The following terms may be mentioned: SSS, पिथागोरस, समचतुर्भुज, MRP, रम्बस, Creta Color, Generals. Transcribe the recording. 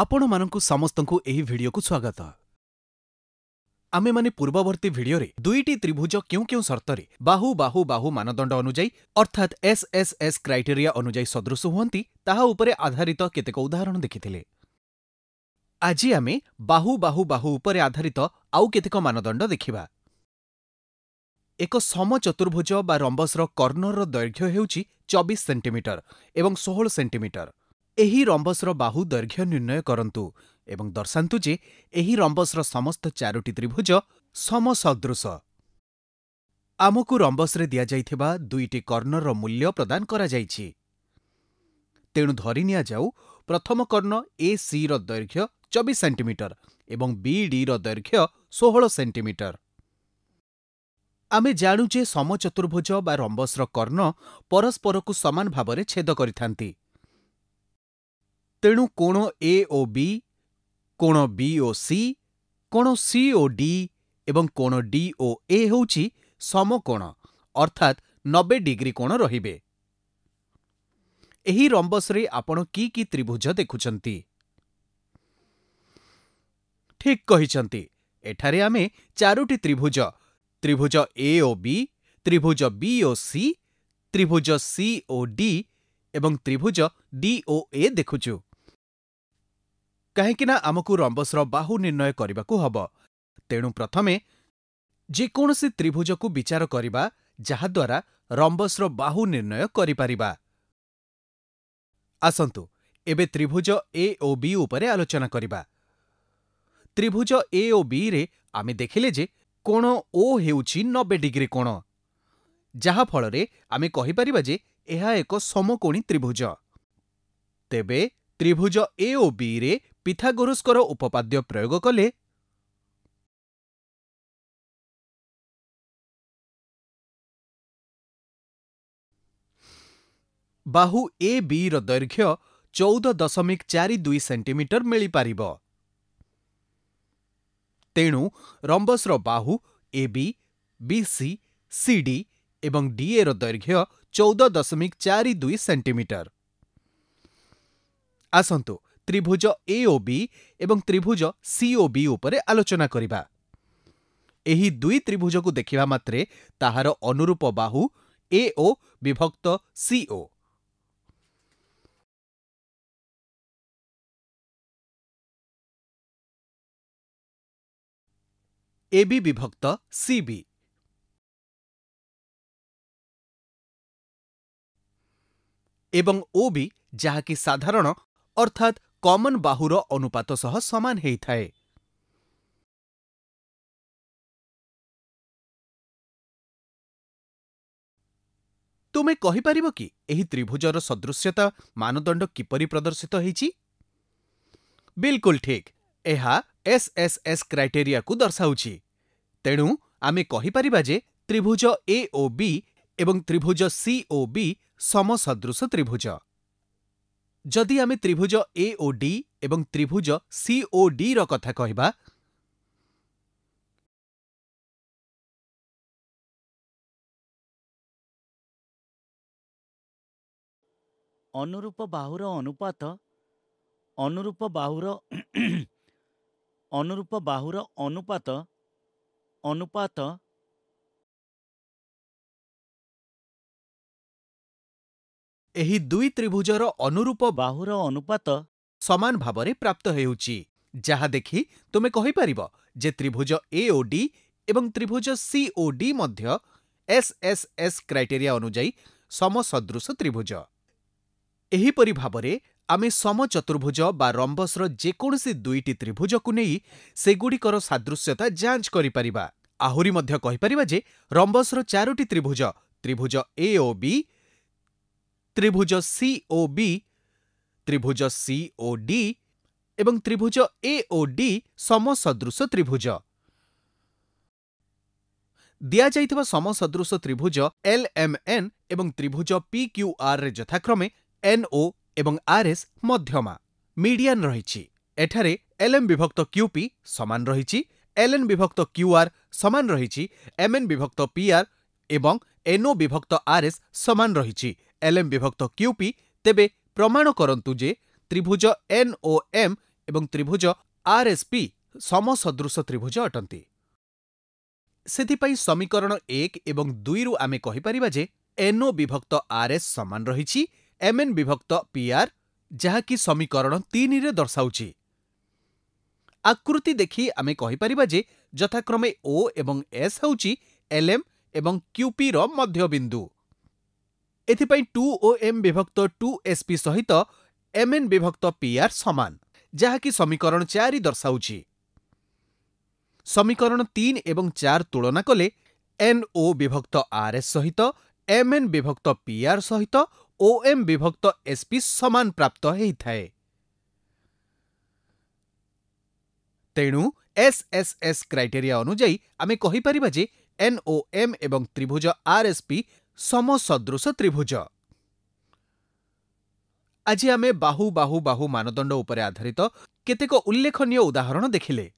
आपण मानकु समस्तंकु एही वीडियो को स्वागत। आमे माने पूर्ववर्ती वीडियो रे दुईटी त्रिभुज क्यों क्यों शर्त रे बाहु बाहु बाहु मानदंड अनुजाई अर्थात SSS क्राइटेरिया अनुजाई सदृश होंती ताहा उपरे आधारित केतेक उदाहरण देखिथिले। आजि आमे बाहु बाहु बाहु उपरे आधारित आउ केतेक मानदंड देखिबा। एक समचतुर्भुज बा रम्बस रो कर्नर रो दैर्घ्य हेउची 24 सेंटीमीटर एवं 16 सेंटीमीटर। एही रम्बस रो बाहु दैर्घ्य निर्णय करंतु एवं दर्शातु जे एही रम्बस रो समस्त चारोटी त्रिभुज समसदृश। आमकु रम्बस रे दिया जाइथिबा दुईटी कर्णर रो मूल्य प्रदान करा जाइछि। तेणु धरि निया जाउ प्रथम कर्ण AC रो दैर्घ्य 24 सेंटीमीटर एवं BD रो दैर्घ्य 16 सेंटीमीटर। आमे जानु जे समचतुर्भुज बा रम्बस रो कर्ण परस्परकु समान भाबरे छेद करिथांती। तेणु कोण AOB, कोण BOC, कोण COD एवं कोण DOA होउची समकोण अर्थात 90 डिग्री कोण रहिबे। एही रम्बस रे आपण की त्रिभुज देखुचंती ठीक कहिचंती। एठारे आमे चारोटी त्रिभुज त्रिभुज AOB, त्रिभुज BOC, त्रिभुज COD एवं त्रिभुज DOA देखुचू। काहेकिना आमकु रम्बसर बाहु निर्णय करबाकू हब। तेणु प्रथमे जेकोसी त्रिभुजकू विचार करिबा जहा द्वारा रम्बसर बाहु निर्णय करिपारिबा। आसंतु एबे त्रिभुज AOB उपरे आलोचना करिबा। त्रिभुज AOB रे आमे देखिले जे कोण O हेउची 90 डिग्री कोण, जहा फल रे आमे कहि परिबा जे एहा एको समकोणी त्रिभुज। तेबे त्रिभुज AOB रे पिथागोरसकर उपपाद्य प्रयोग कले बाहु AB रो दैर्घ्य 14.42 सेंटीमीटर मिली पारिब। तेणु रम्बस रो बाहु AB, BC, CD एवं DA रो दैर्घ्य 14.42 सेंटीमीटर। आसंतु त्रिभुज AOB एवं त्रिभुज COB उपरे आलोचना करिबा। एही दुई त्रिभुज को देखिबा मात्रे ताहार अनुरूप बाहु AO विभक्त CO AB विभक्त CB एवं OB जहा कि साधारण अर्थात कॉमन बाहुर अनुपात सह समान हेई थाए। तुमे कहि परिबो कि एही त्रिभुजर सदृश्यता मानदंड किपरि प्रदर्शित हेछि? बिल्कुल ठीक, एहा SSS क्राइटेरिया को दर्शाउछि। तेणु आमे कहि परिबा जे त्रिभुज AOB एवं त्रिभुज COB समसदृश त्रिभुज। जदि आमे त्रिभुज AOD एवं त्रिभुज COD रो कथा कहबा अनुरूप बाहुर अनुपात एही दुई त्रिभुजर अनुरूप बाहुर अनुपात समान भावरे प्राप्त हेउची, जहा देखि तुमे कहि परिबो जे त्रिभुज AOD एवं त्रिभुज COD मध्य SSS क्राइटेरिया अनुजाई समसदृश त्रिभुज। एही परि भावरे आमे समचतुर्भुज बा रम्बस रो जेकोसी दुईटी त्रिभुज को नेई सेगुडीकर सादृश्यता जांच करि परिबा। आहुरी मध्य कहि परिबा जे रम्बस रो चारोटी त्रिभुज त्रिभुज AOB, त्रिभुज COB, त्रिभुज COD एवं त्रिभुज AOD समसदृश त्रिभुज। दिया जाइथिबा समसदृश त्रिभुज LMN एवं त्रिभुज PQR रे यथाक्रमे NO एवं RS मध्यमा मीडियन रहिछि। एठारे LM विभक्त QP समान रहिछि, LN विभक्त QR समान रहिछि, MN विभक्त PR एवं NO विभक्त RS समान रहिछि, LM विभक्त QP। तेबे प्रमाण करंतु जे त्रिभुज NOM एवं त्रिभुज आरएसपी समसदृश त्रिभुज अटंती। सेथिपाई समीकरण 1 एवं 2 रु आमे कहि परिबा जे एनओ विभक्त आरएस समान रहिछि एमएन विभक्त पीआर, जहा कि समीकरण 3 रे दर्शाउछि। आकृति देखि आमे कहि परिबा जे यथाक्रमे ओ एवं एस होछि एलएम एवं क्यूपी रो मध्य बिंदु। एथिपाई 2ओएम विभक्त 2एसपी सहित एमएन विभक्त पीआर समान, जहा कि समीकरण 4 दर्शाउछि। समीकरण 3 एवं 4 तुलना कले एनओ विभक्त आरएस सहित एमएन विभक्त पीआर सहित ओएम विभक्त एसपी समान प्राप्त होइथाए। तेणु एसएसएस क्राइटेरिया अनुजाई आमे कहि परिबा जे एनओएम एवं त्रिभुज आरएसपी समसदृश त्रिभुज। आज आमे बाहु बाहु बाहु मानदंड उपरे आधारित केतेक उल्लेखनीय उदाहरण देखिले।